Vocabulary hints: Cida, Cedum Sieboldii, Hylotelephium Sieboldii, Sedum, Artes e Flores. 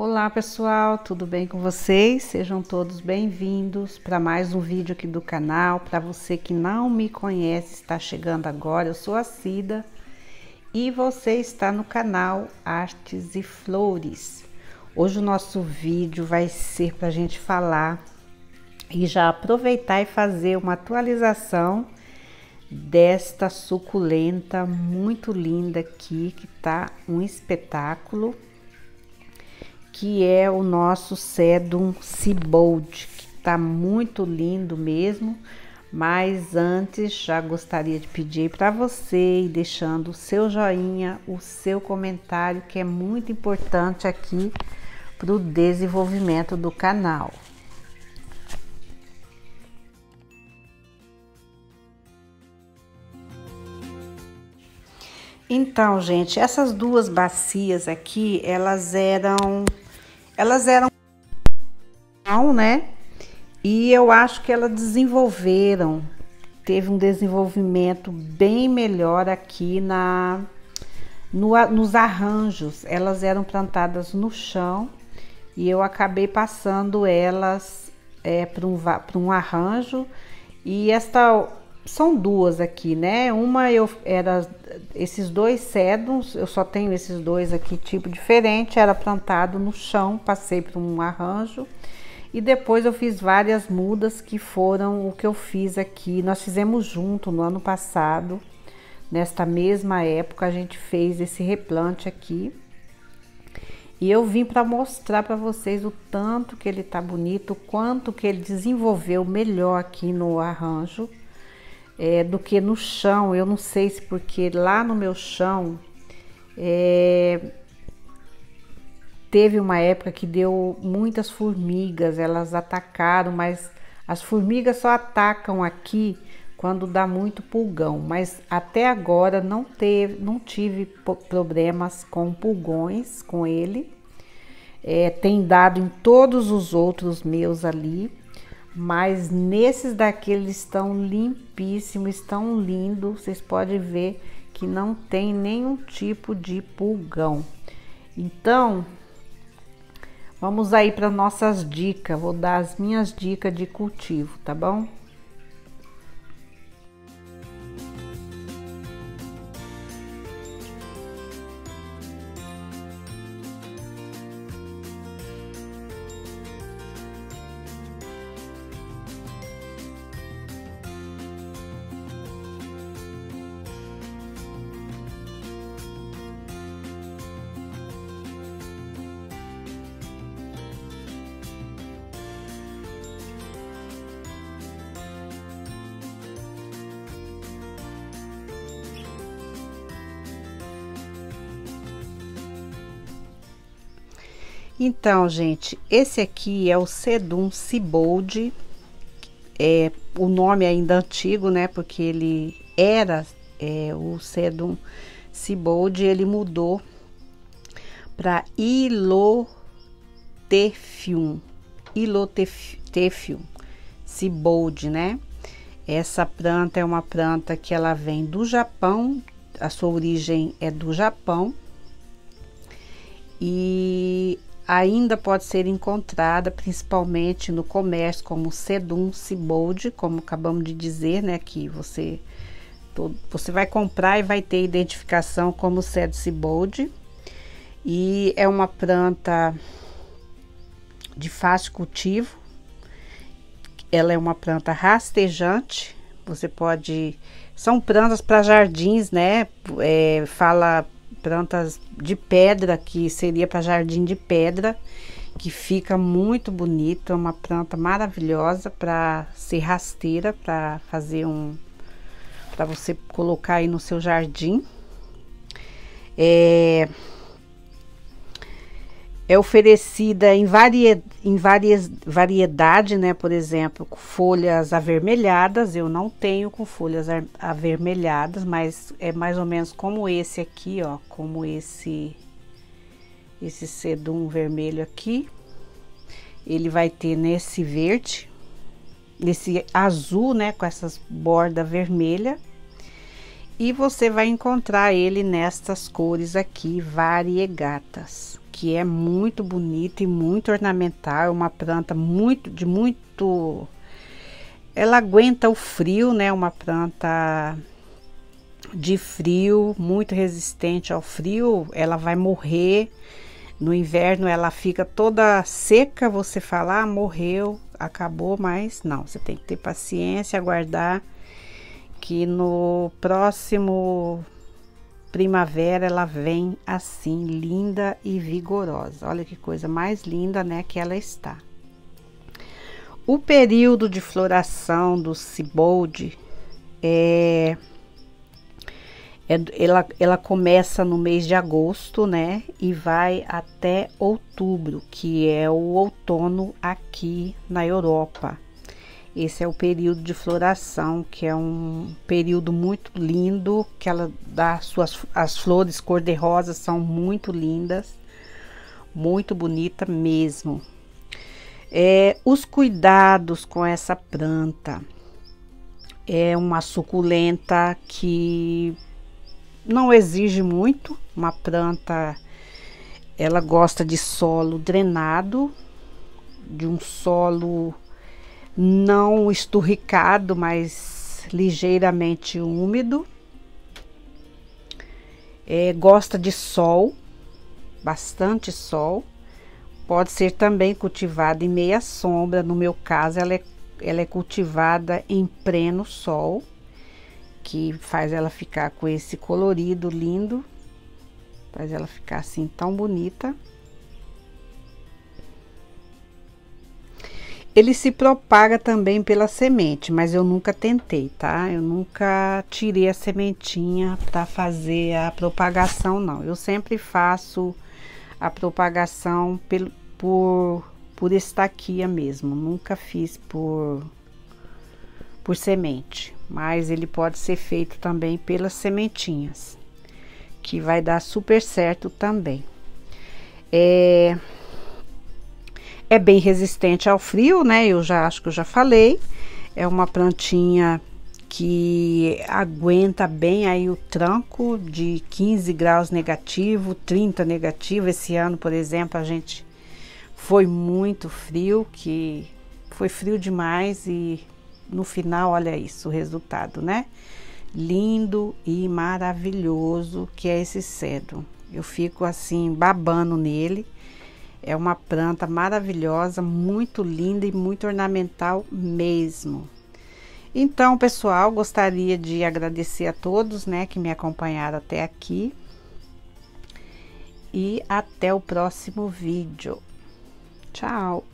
Olá pessoal, tudo bem com vocês? Sejam todos bem-vindos para mais um vídeo aqui do canal. Para você que não me conhece, está chegando agora, eu sou a Cida e você está no canal Artes e Flores. Hoje o nosso vídeo vai ser para a gente falar e já aproveitar e fazer uma atualização desta suculenta muito linda aqui, que tá um espetáculo, que é o nosso Cedum Sieboldii, que tá muito lindo mesmo. Mas antes, já gostaria de pedir para você ir deixando o seu joinha, o seu comentário, que é muito importante aqui para o desenvolvimento do canal. Então, gente, essas duas bacias aqui, elas eram, né? E eu acho que elas desenvolveram, teve um desenvolvimento bem melhor aqui nos arranjos. Elas eram plantadas no chão e eu acabei passando elas para um arranjo. E esta são duas aqui, né? Uma esses dois cedums, eu só tenho esses dois aqui, tipo diferente, era plantado no chão, passei para um arranjo. E depois eu fiz várias mudas, que foram o que eu fiz aqui. Nós fizemos junto no ano passado, nesta mesma época, a gente fez esse replante aqui. E eu vim para mostrar para vocês o tanto que ele tá bonito, o quanto que ele desenvolveu melhor aqui no arranjo do que no chão. Eu não sei se porque lá no meu chão teve uma época que deu muitas formigas, elas atacaram, mas as formigas só atacam aqui quando dá muito pulgão. Mas até agora não tive problemas com pulgões, com ele. Tem dado em todos os outros meus ali, mas nesses daqui eles estão limpíssimos, estão lindos. Vocês podem ver que não tem nenhum tipo de pulgão. Então, vamos aí para nossas dicas. Vou dar as minhas dicas de cultivo, tá bom? Então, gente, esse aqui é o Cedum Sieboldii, o nome ainda antigo, né? Porque ele era o Cedum Sieboldii, ele mudou para Hylotelephium Sieboldii, né? Essa planta é uma planta que ela vem do Japão, a sua origem é do Japão, e ainda pode ser encontrada principalmente no comércio como Cedum Sieboldii, como acabamos de dizer, né? Que você vai comprar e vai ter identificação como Cedum Sieboldii. E é uma planta de fácil cultivo, ela é uma planta rastejante. Você pode, são plantas para jardins, né? Plantas de pedra, que seria para jardim de pedra, que fica muito bonito. É uma planta maravilhosa para ser rasteira, para fazer para você colocar aí no seu jardim. É oferecida em variedade, né? Por exemplo, com folhas avermelhadas. Eu não tenho com folhas avermelhadas, mas é mais ou menos como esse aqui, ó, como esse cedum vermelho aqui. Ele vai ter nesse verde, nesse azul, né, com essas bordas vermelhas. E você vai encontrar ele nestas cores aqui variegatas, que é muito bonita e muito ornamental, uma planta muito... Ela aguenta o frio, né? Uma planta de frio, muito resistente ao frio. Ela vai morrer no inverno, ela fica toda seca, você fala, ah, morreu, acabou, mas não, você tem que ter paciência, aguardar que no próximo primavera ela vem assim, linda e vigorosa. Olha que coisa mais linda, né, que ela está. O período de floração do Sieboldii ela começa no mês de agosto, né, e vai até outubro, que é o outono aqui na Europa. Esse é o período de floração, que é um período muito lindo, que ela dá as flores cor-de-rosa, são muito lindas, muito bonita mesmo. Os cuidados com essa planta, é uma suculenta que não exige muito, uma planta, ela gosta de solo drenado, de um solo não esturricado, mas ligeiramente úmido, gosta de sol, bastante sol. Pode ser também cultivada em meia sombra, no meu caso ela é cultivada em pleno sol, que faz ela ficar com esse colorido lindo, faz ela ficar assim tão bonita. Ele se propaga também pela semente, mas eu nunca tentei, tá? Eu nunca tirei a sementinha para fazer a propagação, não. Eu sempre faço a propagação por estaquia mesmo, nunca fiz por semente, mas ele pode ser feito também pelas sementinhas, que vai dar super certo também. É bem resistente ao frio, né? Eu já acho que eu já falei. É uma plantinha que aguenta bem aí o tranco de 15 graus negativo, 30 negativo. Esse ano, por exemplo, a gente foi muito frio, que foi frio demais, e no final, olha isso, o resultado, né? Lindo e maravilhoso que é esse cedro. Eu fico assim babando nele. É uma planta maravilhosa, muito linda e muito ornamental mesmo. Então, pessoal, gostaria de agradecer a todos, né, que me acompanharam até aqui. E até o próximo vídeo. Tchau!